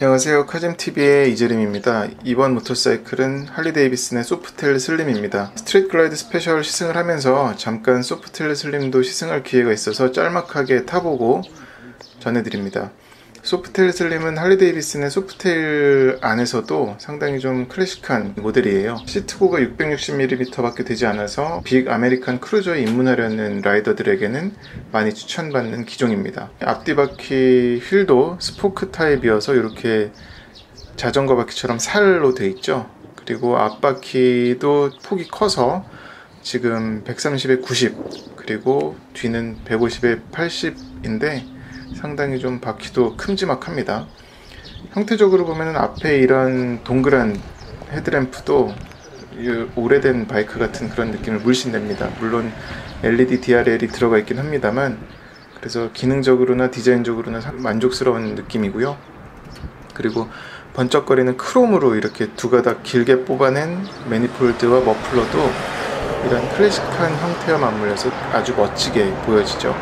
안녕하세요, 카잼TV의 이재림입니다. 이번 모터사이클은 할리 데이비슨의 소프텔 슬림입니다. 스트릿글라이드 스페셜 시승을 하면서 잠깐 소프텔 슬림도 시승할 기회가 있어서 짤막하게 타보고 전해드립니다. 소프텔 슬림은 할리 데이비슨의 소프텔 안에서도 상당히 좀 클래식한 모델이에요. 시트고가 660mm 밖에 되지 않아서 빅 아메리칸 크루저에 입문하려는 라이더들에게는 많이 추천받는 기종입니다. 앞뒤 바퀴 휠도 스포크 타입이어서 이렇게 자전거 바퀴처럼 살로 돼 있죠. 그리고 앞바퀴도 폭이 커서 지금 130에 90, 그리고 뒤는 150에 80인데 상당히 좀 바퀴도 큼지막합니다. 형태적으로 보면 앞에 이런 동그란 헤드램프도 오래된 바이크 같은 그런 느낌을 물씬 냅니다. 물론 LED DRL이 들어가 있긴 합니다만, 그래서 기능적으로나 디자인적으로나 만족스러운 느낌이고요. 그리고 번쩍거리는 크롬으로 이렇게 두 가닥 길게 뽑아낸 매니폴드와 머플러도 이런 클래식한 형태와 맞물려서 아주 멋지게 보여지죠.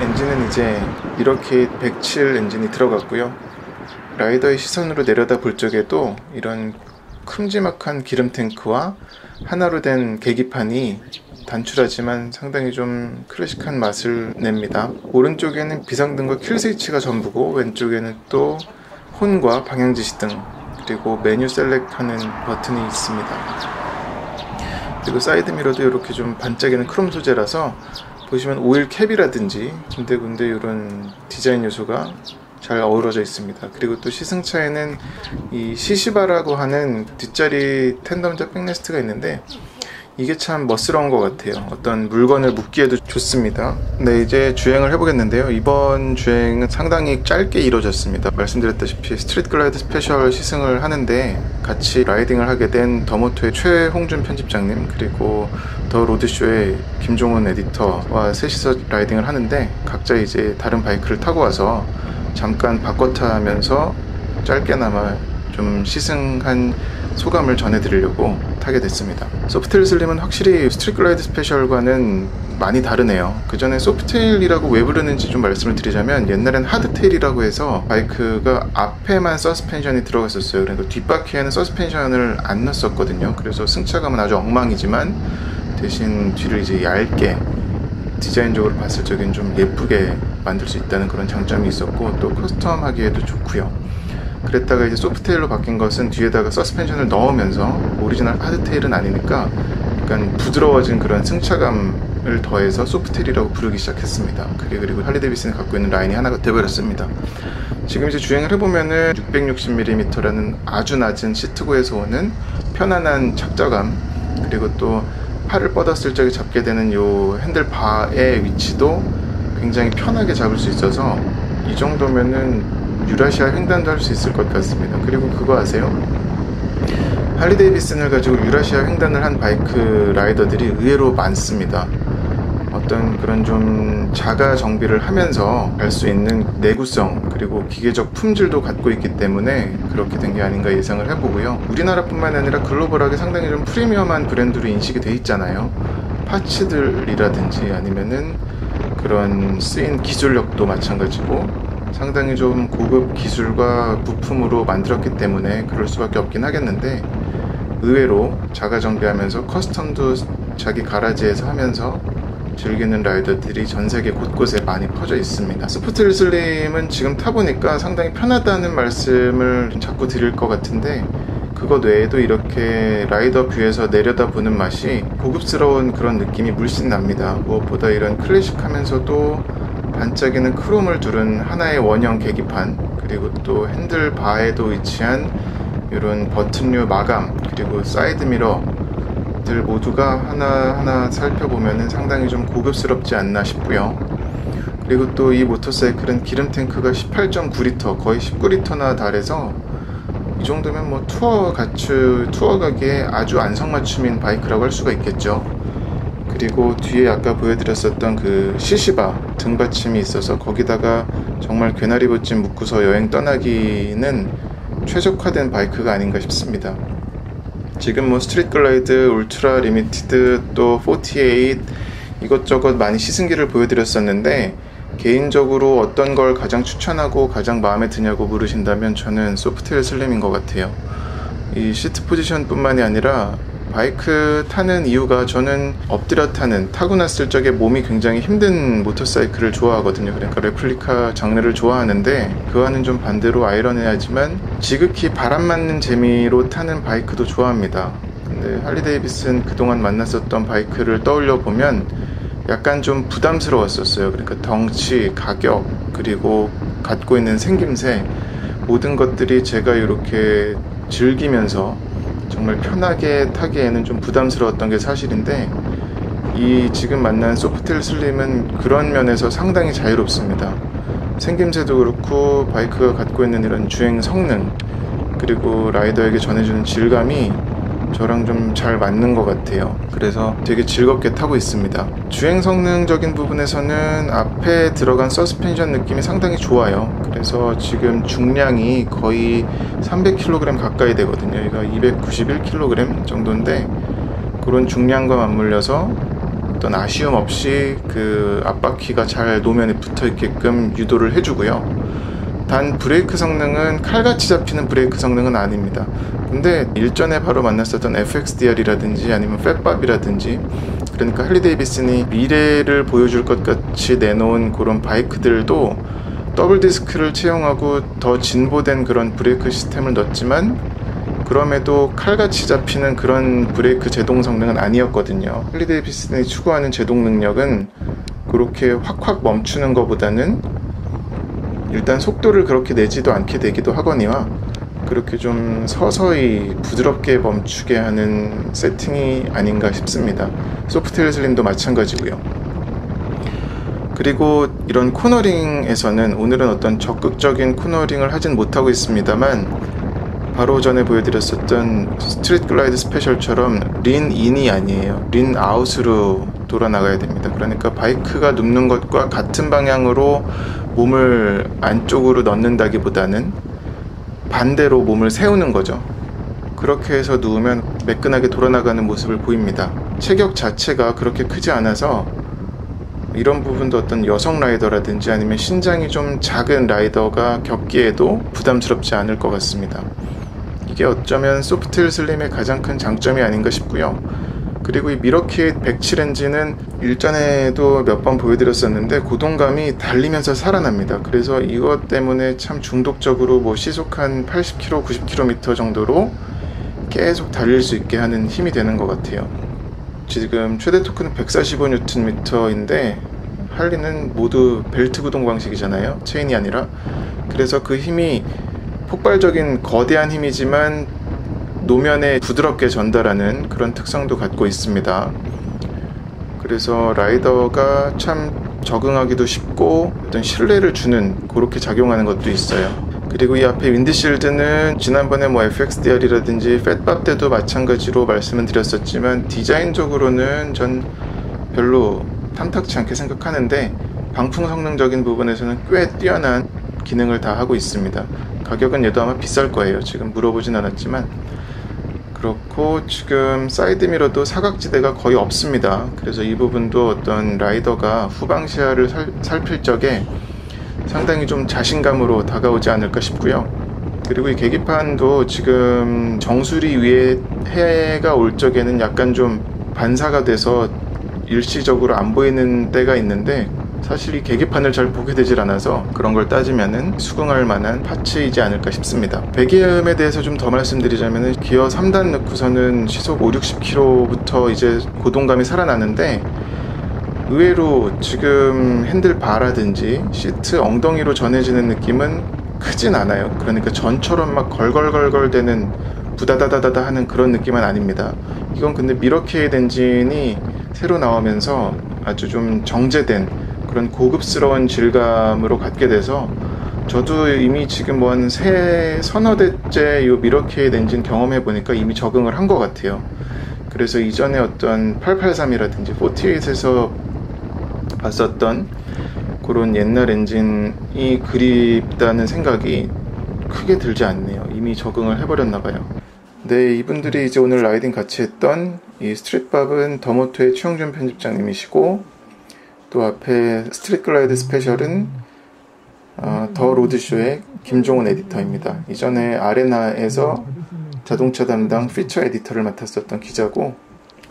엔진은 이제 미러킷 107 엔진이 들어갔고요. 라이더의 시선으로 내려다 볼 적에도 이런 큼지막한 기름 탱크와 하나로 된 계기판이 단출하지만 상당히 좀 클래식한 맛을 냅니다. 오른쪽에는 비상등과 킬 스위치가 전부고, 왼쪽에는 또 혼과 방향지시 등, 그리고 메뉴 셀렉하는 버튼이 있습니다. 그리고 사이드미러도 이렇게 좀 반짝이는 크롬 소재라서 보시면 오일 캡이라든지 군데군데 이런 디자인 요소가 잘 어우러져 있습니다. 그리고 또 시승차에는 이 시시바라고 하는 뒷자리 텐덤자 백레스트가 있는데 이게 참 멋스러운 것 같아요. 어떤 물건을 묶기에도 좋습니다. 네, 이제 주행을 해보겠는데요. 이번 주행은 상당히 짧게 이루어졌습니다. 말씀드렸다시피 스트릿글라이드 스페셜 시승을 하는데 같이 라이딩을 하게 된 더모토의 최홍준 편집장님, 그리고 더 로드쇼의 김종훈 에디터와 셋이서 라이딩을 하는데, 각자 이제 다른 바이크를 타고 와서 잠깐 바꿔 타면서 짧게나마 좀 시승한 소감을 전해드리려고 타게 됐습니다. 소프텔 슬림은 확실히 스트릿글라이드 스페셜과는 많이 다르네요. 그 전에 소프테일이라고 왜 부르는지 좀 말씀을 드리자면, 옛날엔 하드테일이라고 해서 바이크가 앞에만 서스펜션이 들어갔었어요. 그러니까 뒷바퀴에는 서스펜션을 안 넣었거든요. 그래서 승차감은 아주 엉망이지만 대신 뒤를 이제 얇게 디자인적으로 봤을 적엔 좀 예쁘게 만들 수 있다는 그런 장점이 있었고, 또 커스텀하기에도 좋고요. 그랬다가 이제 소프트테일로 바뀐 것은 뒤에다가 서스펜션을 넣으면서 오리지널 하드테일은 아니니까 약간 부드러워진 그런 승차감을 더해서 소프트테일이라고 부르기 시작했습니다. 그게 그리고 할리 데이비슨이 갖고 있는 라인이 하나가 되어버렸습니다. 지금 이제 주행을 해보면은 660mm라는 아주 낮은 시트고에서 오는 편안한 착좌감, 그리고 또 팔을 뻗었을 적에 잡게 되는 요 핸들바의 위치도 굉장히 편하게 잡을 수 있어서 이 정도면은 유라시아 횡단도 할 수 있을 것 같습니다. 그리고 그거 아세요? 할리 데이비슨을 가지고 유라시아 횡단을 한 바이크 라이더들이 의외로 많습니다. 어떤 그런 좀 자가 정비를 하면서 갈 수 있는 내구성, 그리고 기계적 품질도 갖고 있기 때문에 그렇게 된 게 아닌가 예상을 해보고요. 우리나라뿐만 아니라 글로벌하게 상당히 좀 프리미엄한 브랜드로 인식이 돼 있잖아요. 파츠들이라든지 아니면은 그런 쓰인 기술력도 마찬가지고 상당히 좀 고급 기술과 부품으로 만들었기 때문에 그럴 수밖에 없긴 하겠는데, 의외로 자가 정비하면서 커스텀도 자기 가라지에서 하면서 즐기는 라이더들이 전 세계 곳곳에 많이 퍼져 있습니다. 스포틸 슬림은 지금 타보니까 상당히 편하다는 말씀을 자꾸 드릴 것 같은데, 그것 외에도 이렇게 라이더 뷰에서 내려다보는 맛이 고급스러운 그런 느낌이 물씬 납니다. 무엇보다 이런 클래식하면서도 반짝이는 크롬을 두른 하나의 원형 계기판, 그리고 또 핸들바에도 위치한 이런 버튼류 마감, 그리고 사이드미러들 모두가 하나하나 살펴보면 상당히 좀 고급스럽지 않나 싶고요. 그리고 또 이 모터사이클은 기름탱크가 18.9L, 거의 19L나 달해서 이 정도면 뭐 투어 가기에 아주 안성맞춤인 바이크라고 할 수가 있겠죠. 그리고 뒤에 아까 보여드렸었던 그 시시바 등받침이 있어서 거기다가 정말 괴나리 봇짐 묶고서 여행 떠나기는 최적화된 바이크가 아닌가 싶습니다. 지금 뭐 스트릿글라이드, 울트라 리미티드, 또 48 이것저것 많이 시승기를 보여드렸었는데, 개인적으로 어떤 걸 가장 추천하고 가장 마음에 드냐고 물으신다면 저는 소프트힐 슬림인 것 같아요. 이 시트 포지션뿐만이 아니라 바이크 타는 이유가, 저는 엎드려 타는, 타고났을 적에 몸이 굉장히 힘든 모터사이클을 좋아하거든요. 그러니까 레플리카 장르를 좋아하는데 그와는 좀 반대로 아이러니하지만 지극히 바람 맞는 재미로 타는 바이크도 좋아합니다. 근데 할리 데이비슨 그동안 만났었던 바이크를 떠올려 보면 약간 좀 부담스러웠었어요. 그러니까 덩치, 가격, 그리고 갖고 있는 생김새, 모든 것들이 제가 이렇게 즐기면서 정말 편하게 타기에는 좀 부담스러웠던 게 사실인데, 이 지금 만난 소프트힐 슬림은 그런 면에서 상당히 자유롭습니다. 생김새도 그렇고 바이크가 갖고 있는 이런 주행 성능, 그리고 라이더에게 전해주는 질감이 저랑 좀 잘 맞는 것 같아요. 그래서 되게 즐겁게 타고 있습니다. 주행 성능적인 부분에서는 앞에 들어간 서스펜션 느낌이 상당히 좋아요. 그래서 지금 중량이 거의 300kg 가까이 되거든요. 얘가 291kg 정도인데 그런 중량과 맞물려서 어떤 아쉬움 없이 그 앞바퀴가 잘 노면에 붙어 있게끔 유도를 해주고요. 단 브레이크 성능은 칼같이 잡히는 브레이크 성능은 아닙니다. 근데 일전에 바로 만났었던 FXDR이라든지 아니면 팻밥이라든지, 그러니까 할리 데이비슨이 미래를 보여줄 것 같이 내놓은 그런 바이크들도 더블 디스크를 채용하고 더 진보된 그런 브레이크 시스템을 넣었지만 그럼에도 칼같이 잡히는 그런 브레이크 제동 성능은 아니었거든요. 할리 데이비슨이 추구하는 제동 능력은 그렇게 확확 멈추는 것보다는 일단 속도를 그렇게 내지도 않게 되기도 하거니와 그렇게 좀 서서히 부드럽게 멈추게 하는 세팅이 아닌가 싶습니다. 소프트힐 슬림도 마찬가지고요. 그리고 이런 코너링에서는 오늘은 어떤 적극적인 코너링을 하진 못하고 있습니다만, 바로 전에 보여드렸었던 스트릿글라이드 스페셜처럼 린인이 아니에요. 린아웃으로 돌아나가야 됩니다. 그러니까 바이크가 눕는 것과 같은 방향으로 몸을 안쪽으로 넣는다기보다는 반대로 몸을 세우는 거죠. 그렇게 해서 누우면 매끈하게 돌아나가는 모습을 보입니다. 체격 자체가 그렇게 크지 않아서 이런 부분도 어떤 여성 라이더라든지 아니면 신장이 좀 작은 라이더가 겪기에도 부담스럽지 않을 것 같습니다. 이게 어쩌면 소프트힐 슬림의 가장 큰 장점이 아닌가 싶고요. 그리고 이 미러킷 107 엔진은 일전에도 몇 번 보여드렸었는데 고동감이 달리면서 살아납니다. 그래서 이것 때문에 참 중독적으로 뭐 시속 한 80km, 90km 정도로 계속 달릴 수 있게 하는 힘이 되는 것 같아요. 지금 최대 토크는 145Nm인데 할리는 모두 벨트 구동 방식이잖아요. 체인이 아니라. 그래서 그 힘이 폭발적인 거대한 힘이지만 노면에 부드럽게 전달하는 그런 특성도 갖고 있습니다. 그래서 라이더가 참 적응하기도 쉽고 어떤 신뢰를 주는, 그렇게 작용하는 것도 있어요. 그리고 이 앞에 윈드실드는 지난번에 뭐 FXDR이라든지 팻밥 때도 마찬가지로 말씀을 드렸었지만 디자인적으로는 전 별로 탐탁치 않게 생각하는데 방풍 성능적인 부분에서는 꽤 뛰어난 기능을 다 하고 있습니다. 가격은 얘도 아마 비쌀 거예요. 지금 물어보진 않았지만 그렇고, 지금 사이드미러도 사각지대가 거의 없습니다. 그래서 이 부분도 어떤 라이더가 후방 시야를 살필 적에 상당히 좀 자신감으로 다가오지 않을까 싶고요. 그리고 이 계기판도 지금 정수리 위에 해가 올 적에는 약간 좀 반사가 돼서 일시적으로 안 보이는 때가 있는데, 사실 이 계기판을 잘 보게 되질 않아서 그런 걸 따지면은 수긍할 만한 파츠이지 않을까 싶습니다. 배기음에 대해서 좀 더 말씀드리자면은 기어 3단 넣고서는 시속 5,60km부터 이제 고동감이 살아나는데, 의외로 지금 핸들바라든지 시트 엉덩이로 전해지는 느낌은 크진 않아요. 그러니까 전처럼 막 걸걸걸걸 대는, 부다다다다다 하는 그런 느낌은 아닙니다. 이건 근데 미러킷 엔진이 새로 나오면서 아주 좀 정제된 그런 고급스러운 질감으로 갖게 돼서, 저도 이미 지금 뭐 한 서너 대째 이 미러킷 엔진 경험해 보니까 이미 적응을 한 것 같아요. 그래서 이전에 어떤 883이라든지 48에서 봤었던 그런 옛날 엔진이 그립다는 생각이 크게 들지 않네요. 이미 적응을 해버렸나 봐요. 네, 이분들이 이제 오늘 라이딩 같이 했던 이 스트릿밥은 더모토의 최홍준 편집장님이시고, 또 앞에 스트릿글라이드 스페셜은 더 로드쇼의 김종훈 에디터입니다. 이전에 아레나에서 자동차 담당 피처 에디터를 맡았었던 기자고,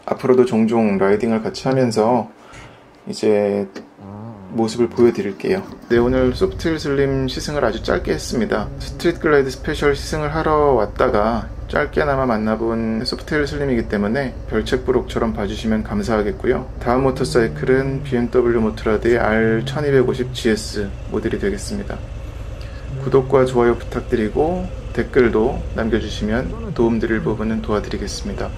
앞으로도 종종 라이딩을 같이 하면서 이제 모습을 보여드릴게요. 네, 오늘 소프트힐 슬림 시승을 아주 짧게 했습니다. 스트릿글라이드 스페셜 시승을 하러 왔다가 짧게나마 만나본 소프트힐 슬림이기 때문에 별책부록처럼 봐주시면 감사하겠고요. 다음 모터사이클은 BMW 모토라드의 R1250GS 모델이 되겠습니다. 구독과 좋아요 부탁드리고 댓글도 남겨주시면 도움드릴 부분은 도와드리겠습니다.